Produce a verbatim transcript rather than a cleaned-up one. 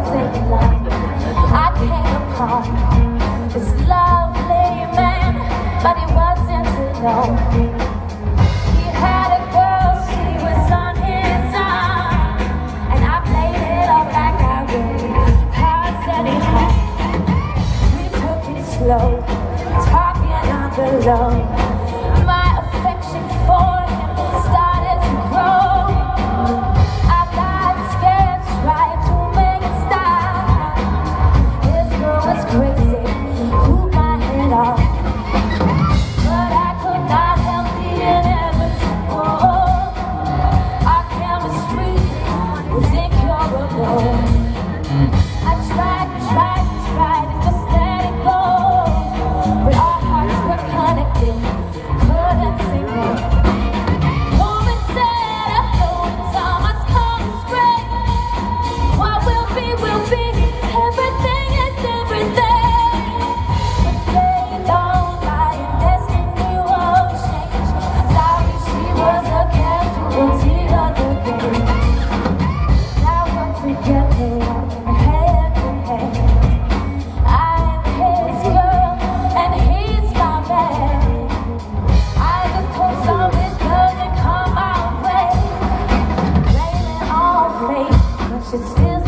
nothing like I came upon this lovely man, but he wasn't alone. He had a girl, she was on his arm, and I played it all like I would pass any home. We took it slow, talking on the low. My affection for him started to grow. It's still